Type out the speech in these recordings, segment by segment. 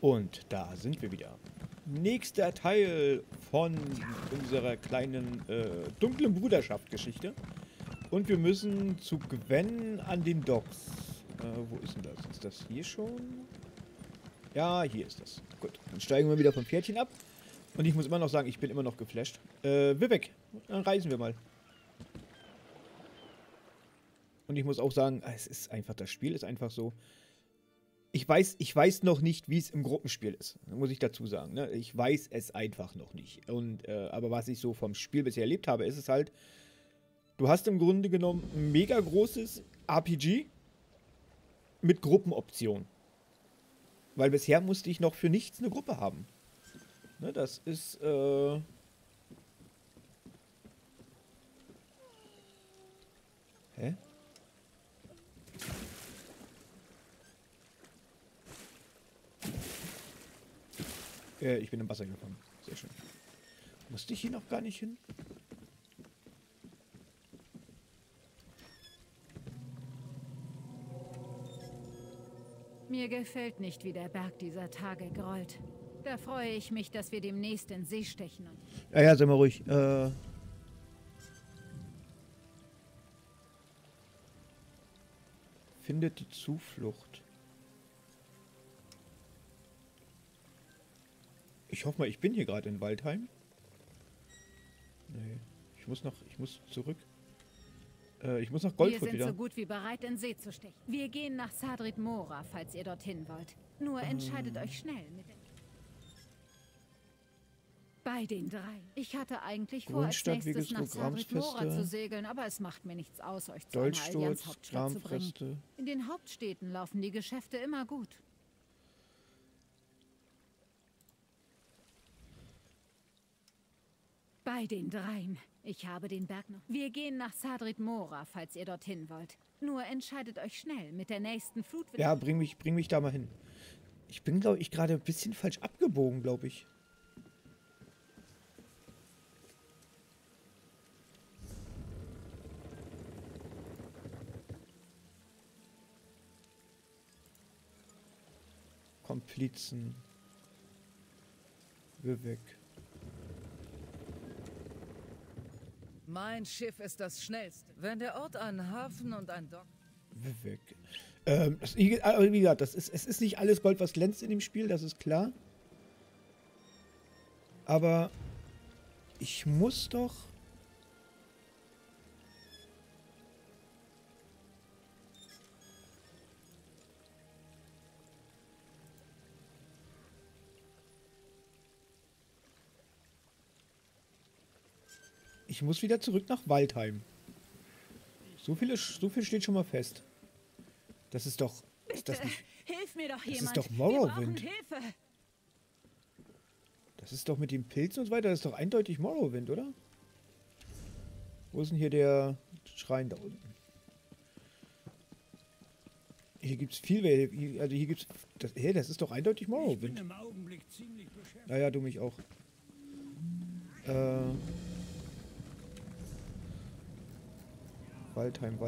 Und da sind wir wieder. Nächster Teil von unserer kleinen dunklen Bruderschaft-Geschichte. Und wir müssen zu Gwen an den Docks. Wo ist denn das? Ist das hier schon? Ja, hier ist das. Gut, dann steigen wir wieder vom Pferdchen ab. Und ich muss immer noch sagen, ich bin immer noch geflasht. Wir weg. Dann reisen wir mal. Und ich muss auch sagen, es ist einfach, das Spiel ist einfach so. Ich weiß noch nicht, wie es im Gruppenspiel ist, muss ich dazu sagen. Ne? Ich weiß es einfach noch nicht. Und, aber was ich so vom Spiel bisher erlebt habe, ist es halt, du hast im Grunde genommen ein mega großes RPG mit Gruppenoptionen. Weil bisher musste ich noch für nichts eine Gruppe haben. Ne, das ist, Hä? Ich bin im Wasser gefangen. Sehr schön. Musste ich hier noch gar nicht hin? Mir gefällt nicht, wie der Berg dieser Tage grollt. Da freue ich mich, dass wir demnächst in See stechen. Ja, sei mal ruhig. Findet die Zuflucht. Ich hoffe mal, ich bin hier gerade in Waldheim. Nee, ich muss zurück. Ich muss nach Goldfoot wieder. Wir sind so gut wie bereit, in See zu stechen. Wir gehen nach Sadrit Mora, falls ihr dorthin wollt. Nur entscheidet euch schnell. Bei den drei. Ich hatte eigentlich vor, als nächstes nach Sadrit Mora zu segeln, aber es macht mir nichts aus, euch zu einer Allianz-Hauptstadt zu bringen. In den Hauptstädten laufen die Geschäfte immer gut. Bei den dreien. Ich habe den Berg noch. Wir gehen nach Sadrit Mora, falls ihr dorthin wollt. Nur entscheidet euch schnell mit der nächsten Flut. Ja, bring mich da mal hin. Ich bin, glaube ich, gerade ein bisschen falsch abgebogen, glaube ich. Komplizen. Wir weg. Mein Schiff ist das schnellste. Wenn der Ort einen Hafen und ein Dock... Weg. Wie gesagt, es ist nicht alles Gold, was glänzt in dem Spiel, das ist klar. Aber ich muss doch... Ich muss wieder zurück nach Waldheim. So viel steht schon mal fest. Das ist doch... Ist das nicht, hilf mir doch jemand. Das ist doch Morrowind. Das ist doch mit den Pilzen und so weiter. Das ist doch eindeutig Morrowind, oder? Wo ist denn hier der Schrein da unten? Hier gibt's viel... Also hier gibt's... Das ist doch eindeutig Morrowind. Ich bin im Augenblick ziemlich beschäftigt. Naja, du mich auch. Waldheim.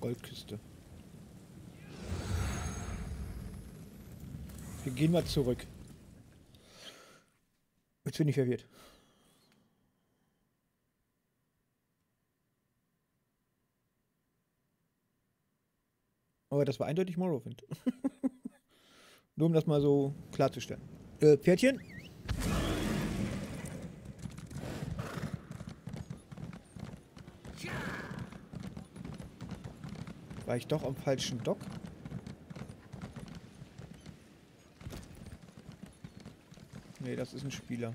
Goldküste. Wir gehen mal zurück. Jetzt bin ich verwirrt. Aber das war eindeutig Morrowind. Nur um das mal so klarzustellen. Pferdchen? War ich doch am falschen Dock? Nee, das ist ein Spieler.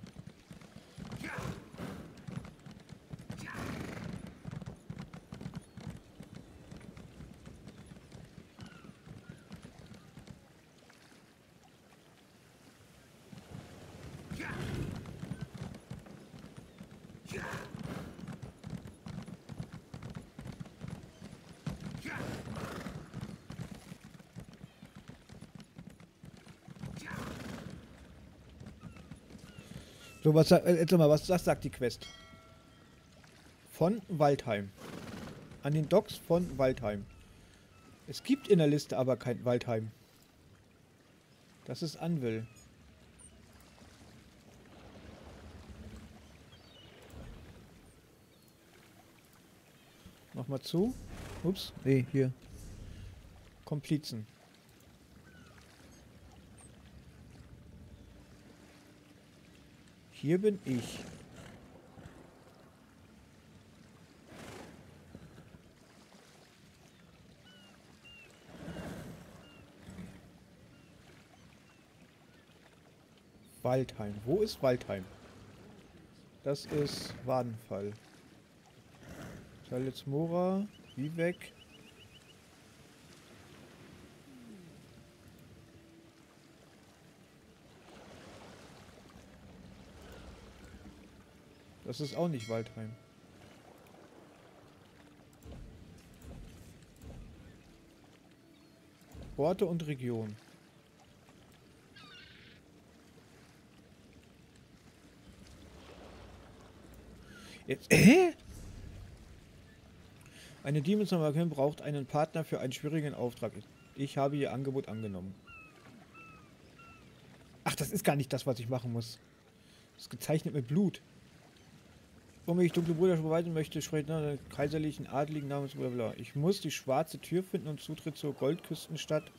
So, was sagt die Quest? von Waldheim. An den Docks von Waldheim. Es gibt in der Liste aber kein Waldheim. Das ist Anvil. Nochmal zu. Ups, nee, hier. Komplizen. Hier bin ich. Waldheim. Wo ist Waldheim? Das ist Wadenfall. Salitzmora, Wiebeck. Das ist auch nicht Waldheim. Orte und Region. Jetzt, Eine Demon-Magierin braucht einen Partner für einen schwierigen Auftrag. Ich habe ihr Angebot angenommen. Ach, das ist gar nicht das, was ich machen muss. Das ist gezeichnet mit Blut. Um mich dunkle Bruderschaft beweisen möchte, spricht einen kaiserlichen Adligen namens Blablabla. Ich muss die schwarze Tür finden und Zutritt zur Goldküstenstadt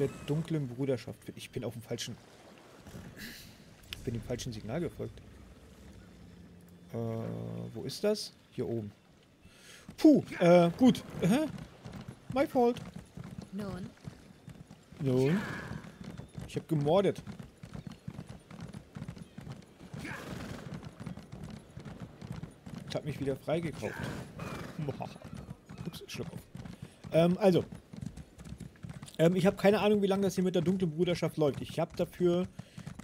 der dunklen Bruderschaft. Ich bin auf dem falschen... Ich bin dem falschen Signal gefolgt. Wo ist das? Hier oben. Puh, gut. My fault. Nun. Nun. Ich habe gemordet. Ich habe mich wieder freigekauft. Ups, Schluck auf. Ich habe keine Ahnung, wie lange das hier mit der dunklen Bruderschaft läuft. Ich habe dafür,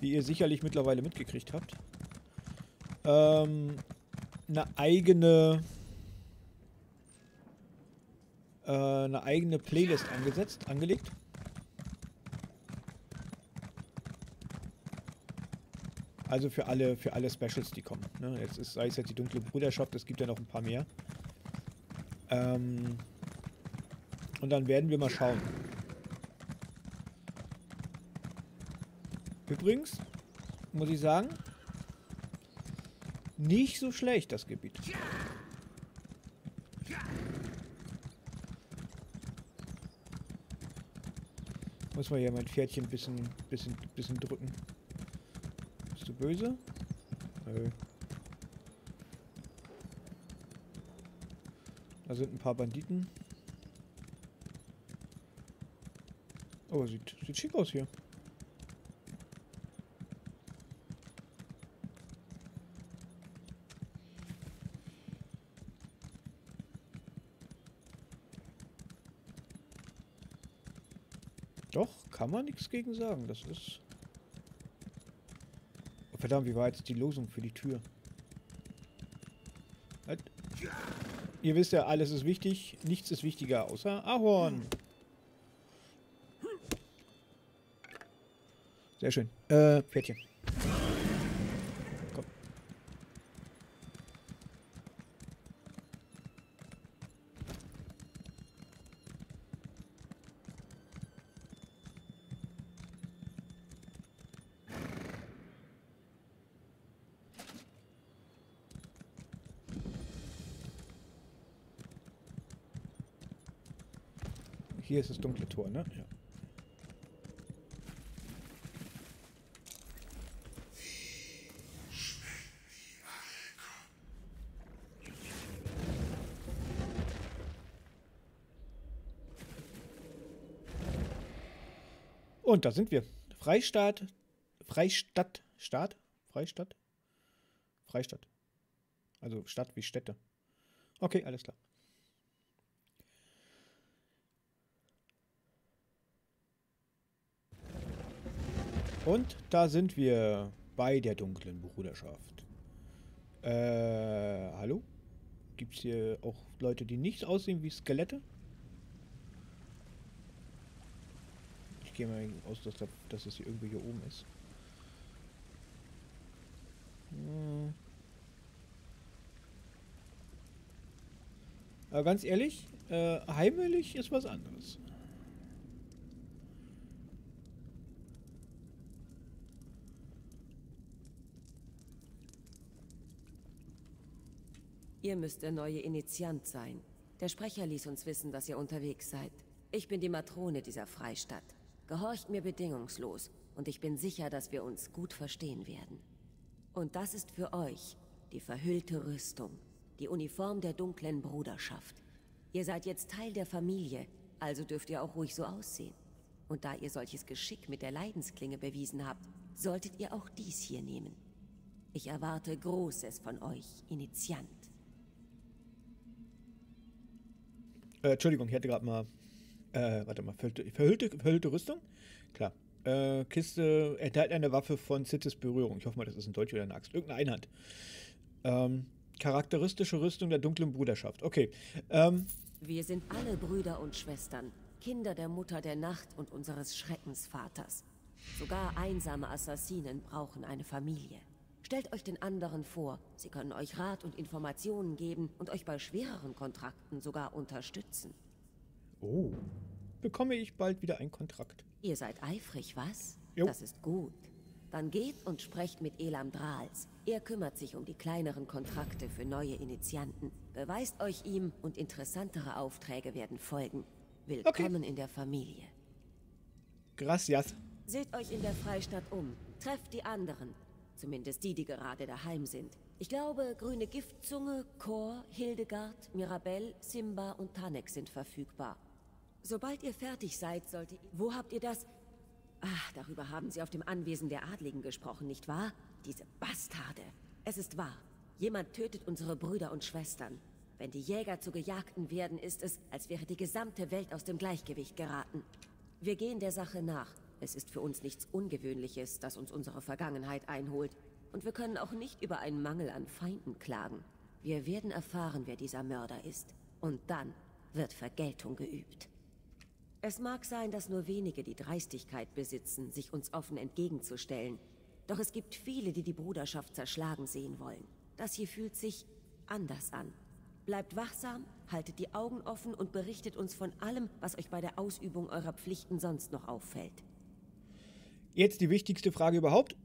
wie ihr sicherlich mittlerweile mitgekriegt habt, eine eigene Playlist angelegt. Also für alle Specials, die kommen. Ne? Jetzt ist, sei es jetzt die dunkle Bruderschaft, es gibt ja noch ein paar mehr. Und dann werden wir mal schauen. Übrigens, muss ich sagen, nicht so schlecht das Gebiet. Muss man hier mein Pferdchen ein bisschen drücken. Bist du böse? Nö. Da sind ein paar Banditen. Oh, sieht schick aus hier. Doch, kann man nichts gegen sagen. Das ist... Oh, verdammt, wie war jetzt die Losung für die Tür? Halt. Ihr wisst ja, alles ist wichtig. Nichts ist wichtiger, außer Ahorn. Sehr schön. Pferdchen. Komm. Hier ist das dunkle Tor, ne? Ja. Und da sind wir. Freistadt. Also Stadt wie Städte. Okay, alles klar. Und da sind wir bei der dunklen Bruderschaft. Hallo? Gibt's hier auch Leute, die nicht aussehen wie Skelette? Ich gehe mal aus, dass das hier irgendwie hier oben ist. Aber ganz ehrlich, heimelig ist was anderes. Ihr müsst der neue Initiant sein. Der Sprecher ließ uns wissen, dass ihr unterwegs seid. Ich bin die Matrone dieser Freistadt. Gehorcht mir bedingungslos und ich bin sicher, dass wir uns gut verstehen werden. Und das ist für euch die verhüllte Rüstung, die Uniform der dunklen Bruderschaft. Ihr seid jetzt Teil der Familie, also dürft ihr auch ruhig so aussehen. Und da ihr solches Geschick mit der Leidensklinge bewiesen habt, solltet ihr auch dies hier nehmen. Ich erwarte Großes von euch, Initiant. Entschuldigung, ich hatte gerade mal... warte mal, verhüllte Rüstung? Klar. Kiste enthält eine Waffe von Sithis Berührung. Ich hoffe mal, das ist ein Dolch oder eine Axt. Irgendeine Einhand. Charakteristische Rüstung der dunklen Bruderschaft. Okay. Wir sind alle Brüder und Schwestern. Kinder der Mutter der Nacht und unseres Schreckensvaters. Sogar einsame Assassinen brauchen eine Familie. Stellt euch den anderen vor. Sie können euch Rat und Informationen geben und euch bei schwereren Kontrakten sogar unterstützen. Oh. Bekomme ich bald wieder einen Kontrakt. Ihr seid eifrig, was? Jo. Das ist gut. Dann geht und sprecht mit Elam Drahls. Er kümmert sich um die kleineren Kontrakte für neue Initianten. Beweist euch ihm und interessantere Aufträge werden folgen. Willkommen in der Familie. Gracias. Seht euch in der Freistadt um. Trefft die anderen. Zumindest die, die gerade daheim sind. Ich glaube, grüne Giftzunge, Kor, Hildegard, Mirabelle, Simba und Tanek sind verfügbar. Sobald ihr fertig seid, solltet ihr... Wo habt ihr das? Ach, darüber haben sie auf dem Anwesen der Adligen gesprochen, nicht wahr? Diese Bastarde. Es ist wahr. Jemand tötet unsere Brüder und Schwestern. Wenn die Jäger zu Gejagten werden, ist es, als wäre die gesamte Welt aus dem Gleichgewicht geraten. Wir gehen der Sache nach. Es ist für uns nichts Ungewöhnliches, dass uns unsere Vergangenheit einholt. Und wir können auch nicht über einen Mangel an Feinden klagen. Wir werden erfahren, wer dieser Mörder ist. Und dann wird Vergeltung geübt. Es mag sein, dass nur wenige die Dreistigkeit besitzen, sich uns offen entgegenzustellen. Doch es gibt viele, die die Bruderschaft zerschlagen sehen wollen. Das hier fühlt sich anders an. Bleibt wachsam, haltet die Augen offen und berichtet uns von allem, was euch bei der Ausübung eurer Pflichten sonst noch auffällt. Jetzt die wichtigste Frage überhaupt.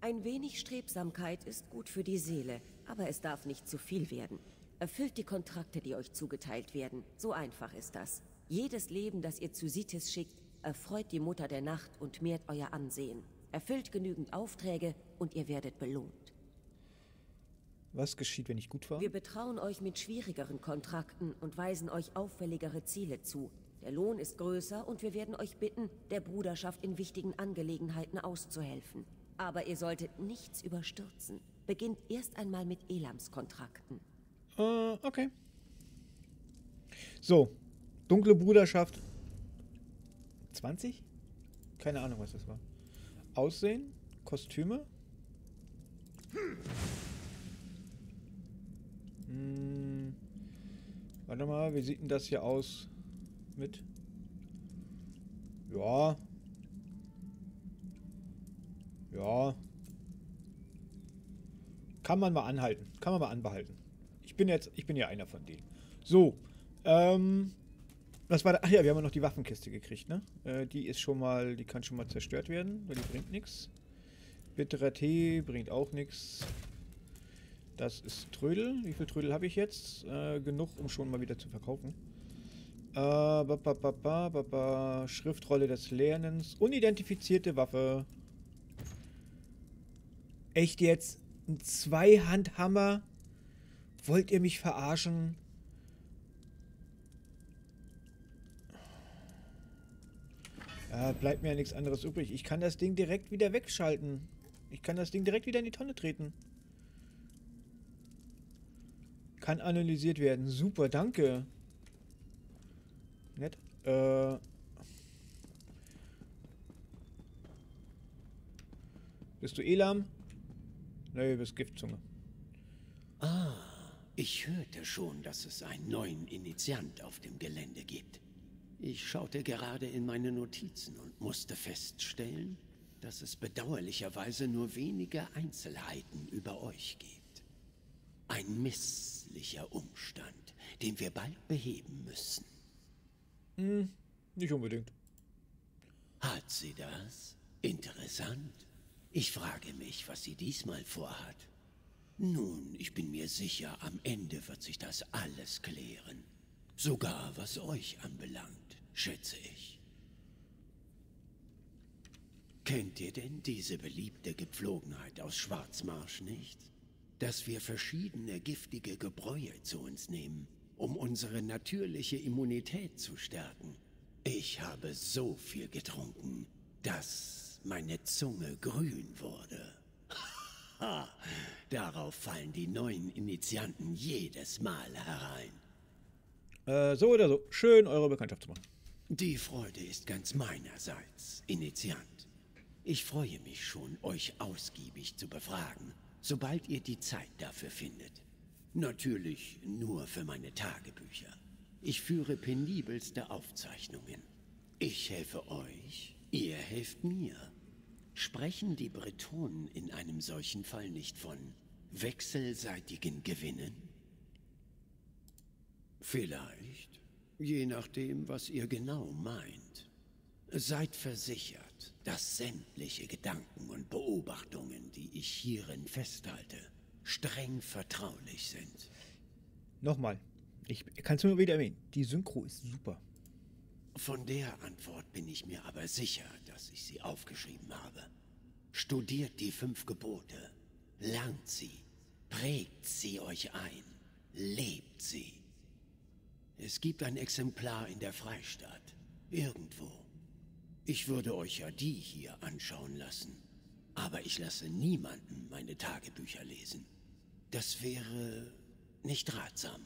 Ein wenig Strebsamkeit ist gut für die Seele, aber es darf nicht zu viel werden. Erfüllt die Kontrakte, die euch zugeteilt werden. So einfach ist das. Jedes Leben, das ihr zu Sithis schickt, erfreut die Mutter der Nacht und mehrt euer Ansehen. Erfüllt genügend Aufträge und ihr werdet belohnt. Was geschieht, wenn ich gut war? Wir betrauen euch mit schwierigeren Kontrakten und weisen euch auffälligere Ziele zu. Der Lohn ist größer und wir werden euch bitten, der Bruderschaft in wichtigen Angelegenheiten auszuhelfen. Aber ihr solltet nichts überstürzen. Beginnt erst einmal mit Elams Kontrakten. Okay. So, dunkle Bruderschaft 20? Keine Ahnung, was das war. Aussehen, Kostüme. Warte mal, wie sieht denn das hier aus mit? Ja. Ja. Kann man mal anhalten. Kann man mal anbehalten. Ich bin ja einer von denen. So. Was war da? Ach ja, wir haben ja noch die Waffenkiste gekriegt, ne? Die kann schon mal zerstört werden, weil die bringt nichts. Bitterer Tee bringt auch nichts. Das ist Trödel. Wie viel Trödel habe ich jetzt? Genug, um schon mal wieder zu verkaufen. Schriftrolle des Lernens. Unidentifizierte Waffe. Echt jetzt? Ein Zweihandhammer? Wollt ihr mich verarschen? Bleibt mir ja nichts anderes übrig. Ich kann das Ding direkt wieder wegschalten. Ich kann das Ding direkt wieder in die Tonne treten. Kann analysiert werden. Super, danke. Nett. Bist du Elam? Nö, bist Giftzunge. Ah, ich hörte schon, dass es einen neuen Initiant auf dem Gelände gibt. Ich schaute gerade in meine Notizen und musste feststellen, dass es bedauerlicherweise nur wenige Einzelheiten über euch gibt. Ein Miss misslicher Umstand, den wir bald beheben müssen. Hm, nicht unbedingt. Hat sie das? Interessant. Ich frage mich, was sie diesmal vorhat. Nun, ich bin mir sicher, am Ende wird sich das alles klären. Sogar was euch anbelangt, schätze ich. Kennt ihr denn diese beliebte Gepflogenheit aus Schwarzmarsch nicht? Dass wir verschiedene giftige Gebräue zu uns nehmen, um unsere natürliche Immunität zu stärken. Ich habe so viel getrunken, dass meine Zunge grün wurde. Ha! Darauf fallen die neuen Initianten jedes Mal herein. So oder so. Schön, eure Bekanntschaft zu machen. Die Freude ist ganz meinerseits, Initiant. Ich freue mich schon, euch ausgiebig zu befragen, sobald ihr die Zeit dafür findet. Natürlich nur für meine Tagebücher. Ich führe penibelste Aufzeichnungen. Ich helfe euch, ihr helft mir. Sprechen die Bretonen in einem solchen Fall nicht von wechselseitigen Gewinnen? Vielleicht, je nachdem, was ihr genau meint. Seid versichert, dass sämtliche Gedanken und Beobachtungen, die ich hierin festhalte, streng vertraulich sind. Nochmal, ich kann es nur wieder erwähnen, die Synchro ist super. Von der Antwort bin ich mir aber sicher, dass ich sie aufgeschrieben habe. Studiert die 5 Gebote, lernt sie, prägt sie euch ein, lebt sie. Es gibt ein Exemplar in der Freistadt, irgendwo. Ich würde euch ja die hier anschauen lassen, aber ich lasse niemanden meine Tagebücher lesen. Das wäre nicht ratsam.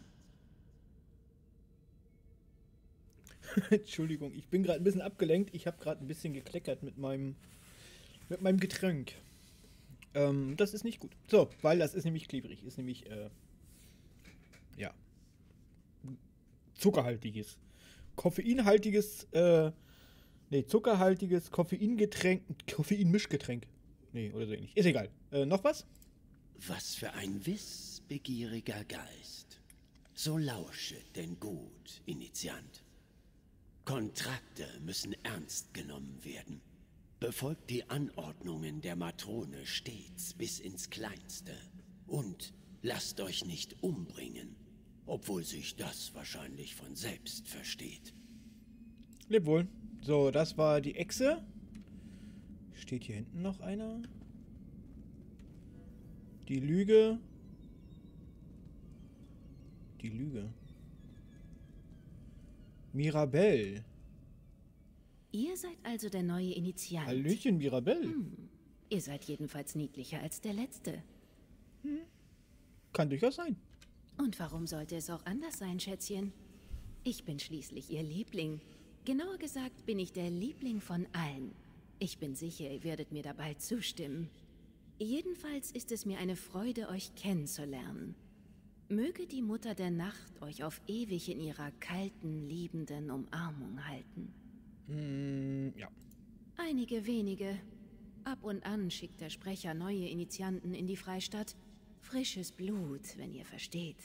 Entschuldigung, ich bin gerade ein bisschen abgelenkt. Ich habe gerade ein bisschen gekleckert mit meinem Getränk. Das ist nicht gut. So, weil das ist nämlich klebrig. Ist nämlich, ja, zuckerhaltiges, koffeinhaltiges, nee, zuckerhaltiges Koffeingetränk, Koffeinmischgetränk. Nee, oder so ähnlich. Ist egal. Noch was? Was für ein wissbegieriger Geist. So lausche denn gut, Initiant. Kontrakte müssen ernst genommen werden. Befolgt die Anordnungen der Matrone stets bis ins Kleinste. Und lasst euch nicht umbringen, obwohl sich das wahrscheinlich von selbst versteht. Leb wohl. So, das war die Echse. Steht hier hinten noch einer? Die Lüge. Die Lüge. Mirabelle. Ihr seid also der neue Initiant. Hallöchen, Mirabelle. Hm. Ihr seid jedenfalls niedlicher als der letzte. Hm. Kann durchaus sein. Und warum sollte es auch anders sein, Schätzchen? Ich bin schließlich ihr Liebling. Genauer gesagt bin ich der Liebling von allen. Ich bin sicher, ihr werdet mir dabei zustimmen. Jedenfalls ist es mir eine Freude, euch kennenzulernen. Möge die Mutter der Nacht euch auf ewig in ihrer kalten, liebenden Umarmung halten. Mm, ja. Einige wenige. Ab und an schickt der Sprecher neue Initianten in die Freistadt. Frisches Blut, wenn ihr versteht.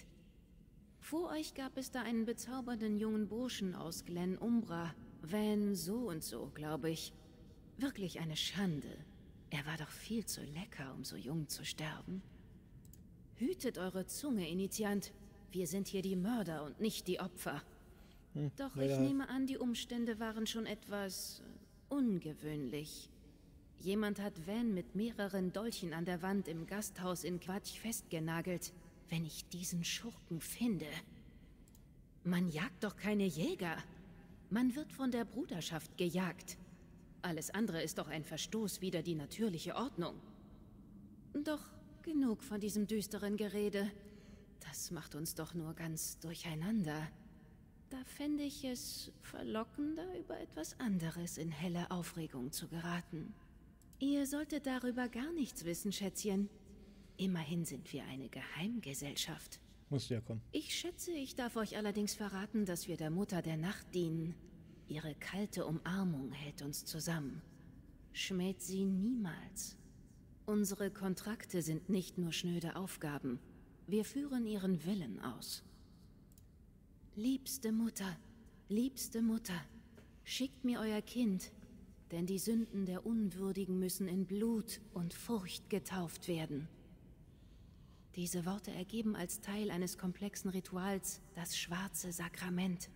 Vor euch gab es da einen bezaubernden jungen Burschen aus Glen Umbra. Van so und so, glaube ich. Wirklich eine Schande. Er war doch viel zu lecker, um so jung zu sterben. Hütet eure Zunge, Initiant. Wir sind hier die Mörder und nicht die Opfer. Doch ich nehme an, die Umstände waren schon etwas ungewöhnlich. Jemand hat Van mit mehreren Dolchen an der Wand im Gasthaus in Quatsch festgenagelt. Wenn ich diesen Schurken finde. Man jagt doch keine Jäger. Man wird von der Bruderschaft gejagt. Alles andere ist doch ein Verstoß wider die natürliche Ordnung. Doch... genug von diesem düsteren Gerede. Das macht uns doch nur ganz durcheinander. Da fände ich es verlockender, über etwas anderes in helle Aufregung zu geraten. Ihr solltet darüber gar nichts wissen, Schätzchen. Immerhin sind wir eine Geheimgesellschaft. Musst ja kommen. Ich schätze, ich darf euch allerdings verraten, dass wir der Mutter der Nacht dienen. Ihre kalte Umarmung hält uns zusammen. Schmäht sie niemals. Unsere Kontrakte sind nicht nur schnöde Aufgaben. Wir führen ihren Willen aus. Liebste Mutter, schickt mir euer Kind, denn die Sünden der Unwürdigen müssen in Blut und Furcht getauft werden. Diese Worte ergeben als Teil eines komplexen Rituals das schwarze Sakrament.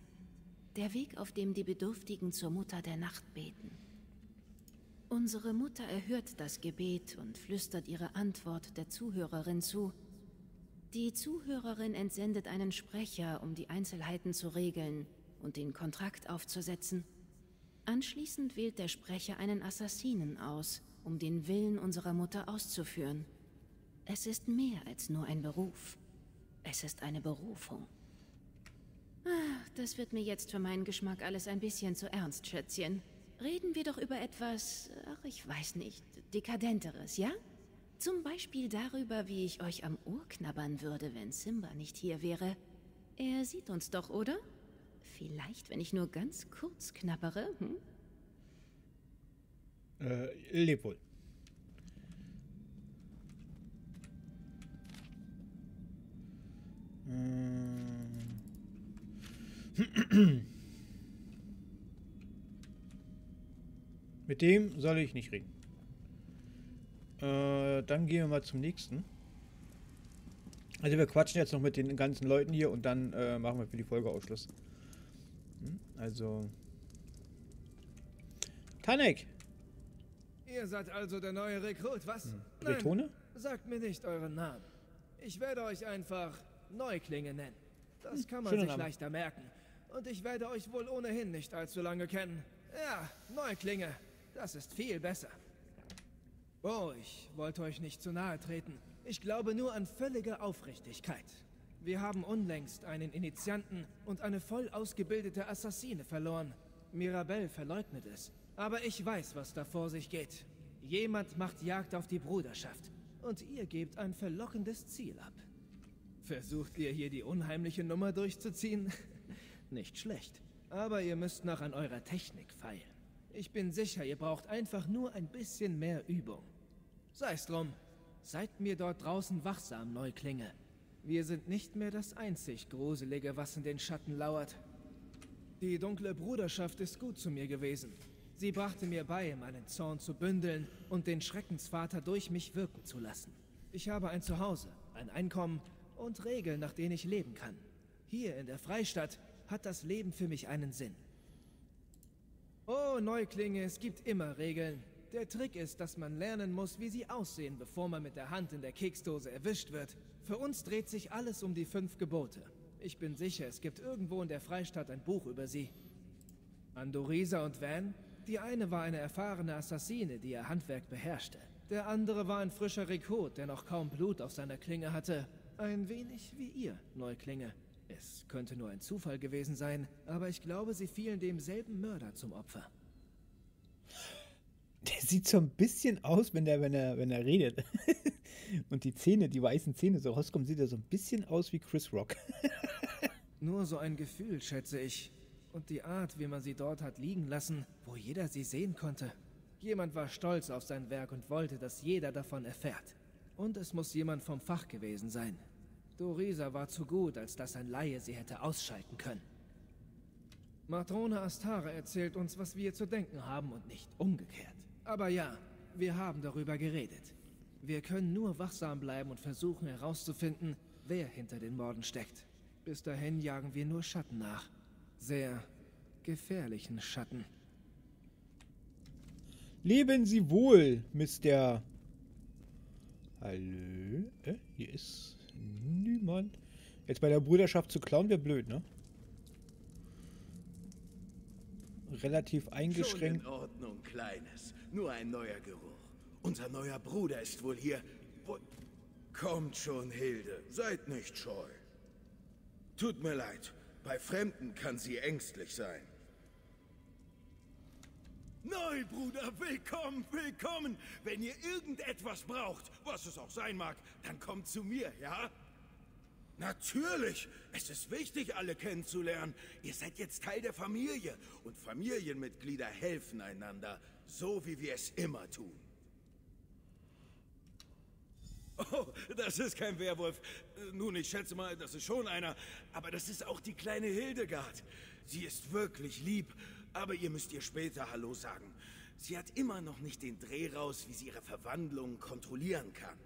Der Weg, auf dem die Bedürftigen zur Mutter der Nacht beten. Unsere Mutter erhört das Gebet und flüstert ihre Antwort der Zuhörerin zu. Die Zuhörerin entsendet einen Sprecher, um die Einzelheiten zu regeln und den Kontrakt aufzusetzen. Anschließend wählt der Sprecher einen Assassinen aus, um den Willen unserer Mutter auszuführen. Es ist mehr als nur ein Beruf. Es ist eine Berufung. Ach, das wird mir jetzt für meinen Geschmack alles ein bisschen zu ernst, Schätzchen. Reden wir doch über etwas, ach, ich weiß nicht, Dekadenteres, ja? Zum Beispiel darüber, wie ich euch am Ohr knabbern würde, wenn Simba nicht hier wäre. Er sieht uns doch, oder? Vielleicht, wenn ich nur ganz kurz knabbere, hm? Leb wohl. Mit dem soll ich nicht reden. Dann gehen wir mal zum nächsten. Also wir quatschen jetzt noch mit den ganzen Leuten hier und dann machen wir für die Folge Ausschluss. Also... Tanek! Ihr seid also der neue Rekrut, was? Retone? Sagt mir nicht euren Namen. Ich werde euch einfach Neuklinge nennen. Das kann man sich leichter merken. Und ich werde euch wohl ohnehin nicht allzu lange kennen. Ja, Neuklinge. Das ist viel besser. Oh, ich wollte euch nicht zu nahe treten. Ich glaube nur an völlige Aufrichtigkeit. Wir haben unlängst einen Initianten und eine voll ausgebildete Assassine verloren. Mirabelle verleugnet es. Aber ich weiß, was da vor sich geht. Jemand macht Jagd auf die Bruderschaft. Und ihr gebt ein verlockendes Ziel ab. Versucht ihr hier die unheimliche Nummer durchzuziehen? Nicht schlecht. Aber ihr müsst noch an eurer Technik feilen. Ich bin sicher, ihr braucht einfach nur ein bisschen mehr Übung. Sei's drum. Seid mir dort draußen wachsam, Neuklinge. Wir sind nicht mehr das einzig Gruselige, was in den Schatten lauert. Die dunkle Bruderschaft ist gut zu mir gewesen. Sie brachte mir bei, meinen Zorn zu bündeln und den Schreckensvater durch mich wirken zu lassen. Ich habe ein Zuhause, ein Einkommen und Regeln, nach denen ich leben kann. Hier in der Freistadt hat das Leben für mich einen Sinn. Oh, Neuklinge, es gibt immer Regeln. Der Trick ist, dass man lernen muss, wie sie aussehen, bevor man mit der Hand in der Keksdose erwischt wird. Für uns dreht sich alles um die 5 Gebote. Ich bin sicher, es gibt irgendwo in der Freistadt ein Buch über sie. Andorisa und Van? Die eine war eine erfahrene Assassine, die ihr Handwerk beherrschte. Der andere war ein frischer Rekrut, der noch kaum Blut auf seiner Klinge hatte. Ein wenig wie ihr, Neuklinge. Es könnte nur ein Zufall gewesen sein, aber ich glaube, sie fielen demselben Mörder zum Opfer. Der sieht so ein bisschen aus, wenn er redet. Und die Zähne, die weißen Zähne so rauskommen, sieht er so ein bisschen aus wie Chris Rock. Nur so ein Gefühl, schätze ich. Und die Art, wie man sie dort hat liegen lassen, wo jeder sie sehen konnte. Jemand war stolz auf sein Werk und wollte, dass jeder davon erfährt. Und es muss jemand vom Fach gewesen sein. Dorisa war zu gut, als dass ein Laie sie hätte ausschalten können. Matrone Astara erzählt uns, was wir zu denken haben und nicht umgekehrt. Aber ja, wir haben darüber geredet. Wir können nur wachsam bleiben und versuchen herauszufinden, wer hinter den Morden steckt. Bis dahin jagen wir nur Schatten nach. Sehr gefährlichen Schatten. Leben Sie wohl, Mr. Hallo? Hier ist niemand. Jetzt bei der Bruderschaft zu klauen wäre blöd, ne? Relativ eingeschränkt. Schon in Ordnung, Kleines. Nur ein neuer Geruch. Unser neuer Bruder ist wohl hier. Kommt schon, Hilde. Seid nicht scheu. Tut mir leid. Bei Fremden kann sie ängstlich sein. Neubruder, willkommen, willkommen. Wenn ihr irgendetwas braucht, was es auch sein mag, dann kommt zu mir, ja? Natürlich! Es ist wichtig, alle kennenzulernen. Ihr seid jetzt Teil der Familie. Und Familienmitglieder helfen einander, so wie wir es immer tun. Oh, das ist kein Werwolf. Nun, ich schätze mal, das ist schon einer. Aber das ist auch die kleine Hildegard. Sie ist wirklich lieb, aber ihr müsst ihr später Hallo sagen. Sie hat immer noch nicht den Dreh raus, wie sie ihre Verwandlung kontrollieren kann.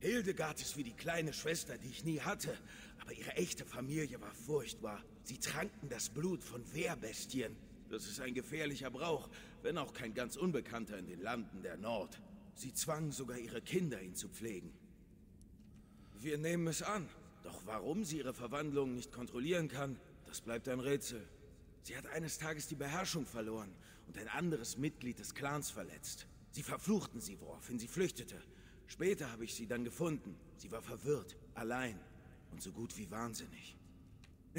Hildegard ist wie die kleine Schwester, die ich nie hatte. Aber ihre echte Familie war furchtbar. Sie tranken das Blut von Wehrbestien. Das ist ein gefährlicher Brauch, wenn auch kein ganz Unbekannter in den Landen der Nord. Sie zwangen sogar ihre Kinder, ihn zu pflegen. Wir nehmen es an. Doch warum sie ihre Verwandlung nicht kontrollieren kann, das bleibt ein Rätsel. Sie hat eines Tages die Beherrschung verloren und ein anderes Mitglied des Clans verletzt. Sie verfluchten sie, woraufhin sie flüchtete. Später habe ich sie dann gefunden. Sie war verwirrt, allein und so gut wie wahnsinnig.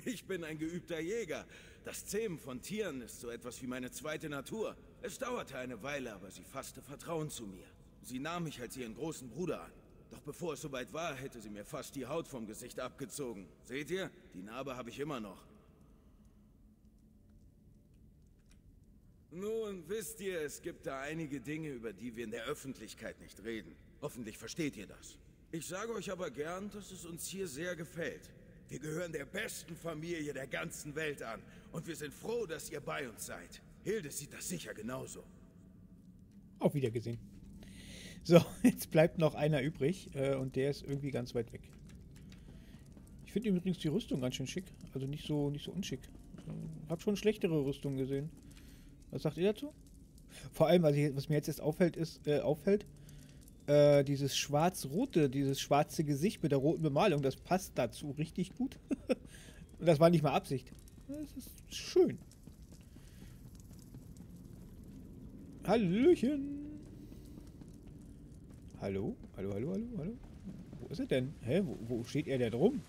Ich bin ein geübter Jäger. Das Zähmen von Tieren ist so etwas wie meine zweite Natur. Es dauerte eine Weile, aber sie fasste Vertrauen zu mir. Sie nahm mich als ihren großen Bruder an. Doch bevor es soweit war, hätte sie mir fast die Haut vom Gesicht abgezogen. Seht ihr? Die Narbe habe ich immer noch. Nun, wisst ihr, es gibt da einige Dinge, über die wir in der Öffentlichkeit nicht reden. Hoffentlich versteht ihr das. Ich sage euch aber gern, dass es uns hier sehr gefällt. Wir gehören der besten Familie der ganzen Welt an. Und wir sind froh, dass ihr bei uns seid. Hilde sieht das sicher genauso. Auf Wiedersehen. So, jetzt bleibt noch einer übrig. Und der ist irgendwie ganz weit weg. Ich finde übrigens die Rüstung ganz schön schick. Also nicht so unschick. Ich habe schon schlechtere Rüstungen gesehen. Was sagt ihr dazu? Vor allem, was mir jetzt auffällt, ist, dieses schwarz-rote, dieses schwarze Gesicht mit der roten Bemalung, das passt dazu richtig gut. Und das war nicht mal Absicht. Das ist schön. Hallöchen. Hallo? Hallo, hallo, hallo, hallo. Wo ist er denn? Hä? Wo steht er denn rum?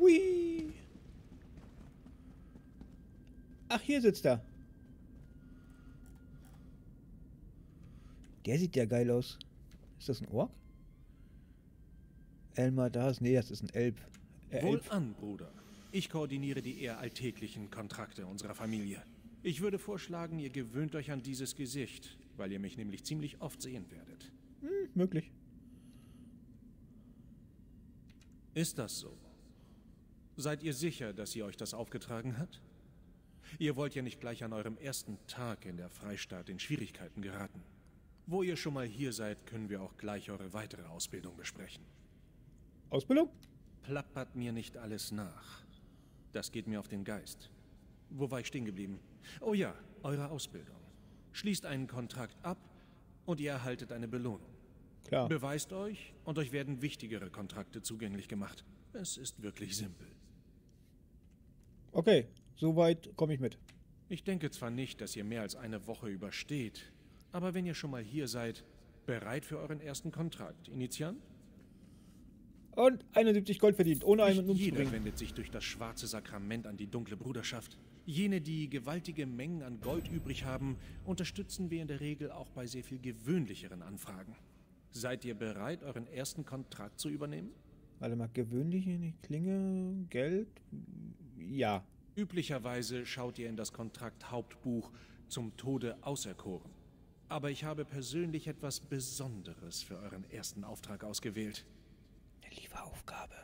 Hui! Ach, hier sitzt er. Der sieht ja geil aus. Ist das ein Ork? Elmar das? Nee, das ist ein Elb. Wohlan, Bruder. Ich koordiniere die eher alltäglichen Kontrakte unserer Familie. Ich würde vorschlagen, ihr gewöhnt euch an dieses Gesicht, weil ihr mich nämlich ziemlich oft sehen werdet. Hm, möglich. Ist das so? Seid ihr sicher, dass ihr euch das aufgetragen habt? Ihr wollt ja nicht gleich an eurem ersten Tag in der Freistadt in Schwierigkeiten geraten. Wo ihr schon mal hier seid, können wir auch gleich eure weitere Ausbildung besprechen. Ausbildung? Plappert mir nicht alles nach. Das geht mir auf den Geist. Wo war ich stehen geblieben? Oh ja, eure Ausbildung. Schließt einen Kontrakt ab und ihr erhaltet eine Belohnung. Klar. Beweist euch und euch werden wichtigere Kontrakte zugänglich gemacht. Es ist wirklich simpel. Okay, soweit komme ich mit. Ich denke zwar nicht, dass ihr mehr als eine Woche übersteht, aber wenn ihr schon mal hier seid, bereit für euren ersten Kontrakt, Initiant? Und 71 Gold verdient, ohne einen umzubringen. Jeder wendet sich durch das schwarze Sakrament an die dunkle Bruderschaft. Jene, die gewaltige Mengen an Gold übrig haben, unterstützen wir in der Regel auch bei sehr viel gewöhnlicheren Anfragen. Seid ihr bereit, euren ersten Kontrakt zu übernehmen? Warte mal, gewöhnliche Klinge, Geld? Ja. Üblicherweise schaut ihr in das Kontrakthauptbuch zum Tode auserkoren. Aber ich habe persönlich etwas Besonderes für euren ersten Auftrag ausgewählt. Eine Lieferaufgabe.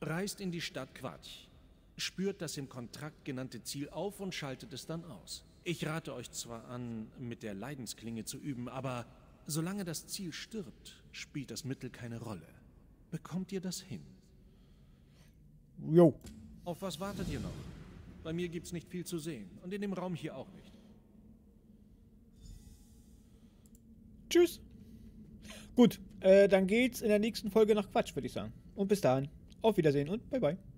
Reist in die Stadt Quatsch. Spürt das im Kontrakt genannte Ziel auf und schaltet es dann aus. Ich rate euch zwar an, mit der Leidensklinge zu üben, aber solange das Ziel stirbt, spielt das Mittel keine Rolle. Bekommt ihr das hin? Jo. Auf was wartet ihr noch? Bei mir gibt's nicht viel zu sehen und in dem Raum hier auch nicht. Tschüss. Gut, dann geht's in der nächsten Folge nach Quatsch, würde ich sagen. Und bis dahin, auf Wiedersehen und bye bye.